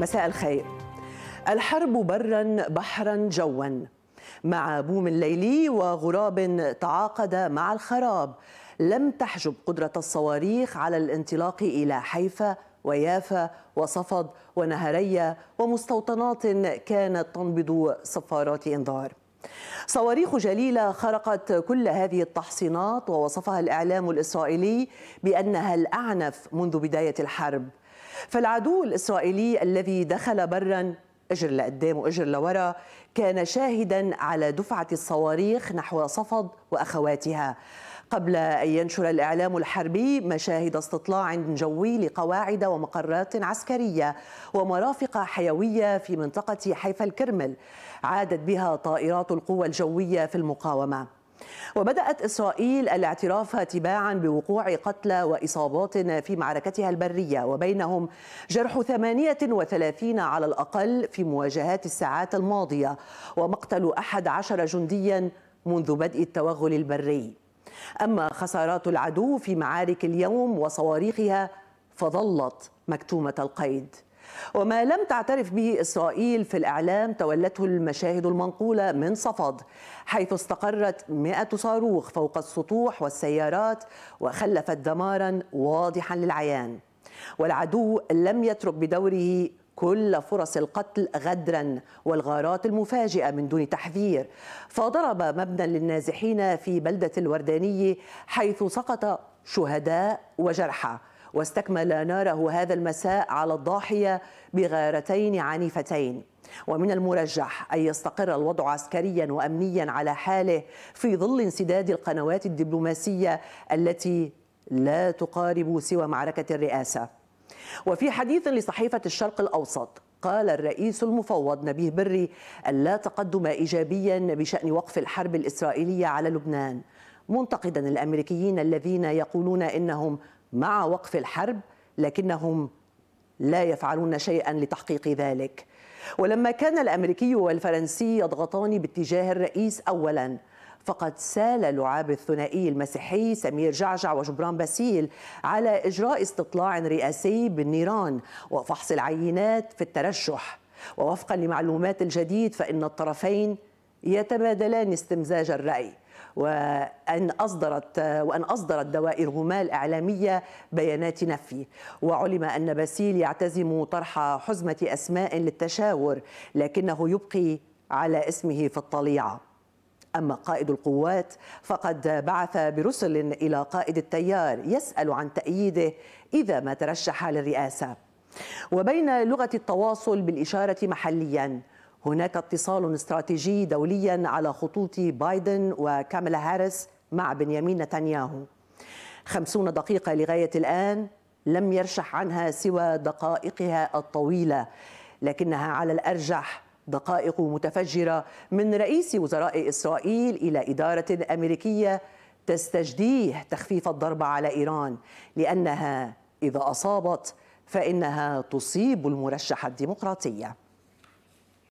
مساء الخير. الحرب برا بحرا جوا، مع بوم ليلي وغراب تعاقد مع الخراب، لم تحجب قدرة الصواريخ على الانطلاق إلى حيفا ويافا وصفد ونهرية ومستوطنات كانت تنبض صفارات إنذار. صواريخ جليلة خرقت كل هذه التحصينات، ووصفها الإعلام الإسرائيلي بأنها الأعنف منذ بداية الحرب. فالعدو الإسرائيلي الذي دخل برا اجر لقدام واجر لورا كان شاهدا على دفعة الصواريخ نحو صفد وأخواتها، قبل أن ينشر الإعلام الحربي مشاهد استطلاع جوي لقواعد ومقرات عسكرية ومرافق حيوية في منطقة حيفا الكرمل عادت بها طائرات القوى الجوية في المقاومة. وبدأت إسرائيل الاعتراف تباعا بوقوع قتلى وإصابات في معركتها البرية، وبينهم جرح 38 على الأقل في مواجهات الساعات الماضية، ومقتل 11 جنديا منذ بدء التوغل البري. أما خسارات العدو في معارك اليوم وصواريخها فظلت مكتومة القيد. وما لم تعترف به إسرائيل في الإعلام تولته المشاهد المنقولة من صفد، حيث استقرت 100 صاروخ فوق السطوح والسيارات وخلفت دمارا واضحا للعيان. والعدو لم يترك بدوره كل فرص القتل غدرا والغارات المفاجئة من دون تحذير، فضرب مبنى للنازحين في بلدة الوردانية حيث سقط شهداء وجرحى، واستكمل ناره هذا المساء على الضاحية بغارتين عنيفتين. ومن المرجح أن يستقر الوضع عسكريا وأمنيا على حاله في ظل انسداد القنوات الدبلوماسية التي لا تقارب سوى معركة الرئاسة. وفي حديث لصحيفة الشرق الأوسط قال الرئيس المفوض نبيه بري ألا تقدم إيجابيا بشأن وقف الحرب الإسرائيلية على لبنان، منتقدا الأمريكيين الذين يقولون إنهم مع وقف الحرب لكنهم لا يفعلون شيئا لتحقيق ذلك. ولما كان الأمريكي والفرنسي يضغطان باتجاه الرئيس أولا، فقد سال لعاب الثنائي المسيحي سمير جعجع وجبران باسيل على إجراء استطلاع رئاسي بالنيران وفحص العينات في الترشح. ووفقا لمعلومات الجديد فإن الطرفين يتبادلان استمزاج الرأي، وأن أصدرت دوائرهما الإعلامية بيانات نفي. وعلم أن باسيل يعتزم طرح حزمة أسماء للتشاور، لكنه يبقي على اسمه في الطليعة. أما قائد القوات فقد بعث برسل إلى قائد التيار يسأل عن تأييده إذا ما ترشح للرئاسة. وبين لغة التواصل بالإشارة محلياً، هناك اتصال استراتيجي دولياً على خطوط بايدن وكاملا هاريس مع بنيامين نتنياهو. 50 دقيقة لغاية الآن لم يرشح عنها سوى دقائقها الطويلة، لكنها على الأرجح دقائق متفجرة من رئيس وزراء إسرائيل إلى إدارة أمريكية تستجديه تخفيف الضرب على إيران، لأنها إذا أصابت فإنها تصيب المرشحة الديمقراطية.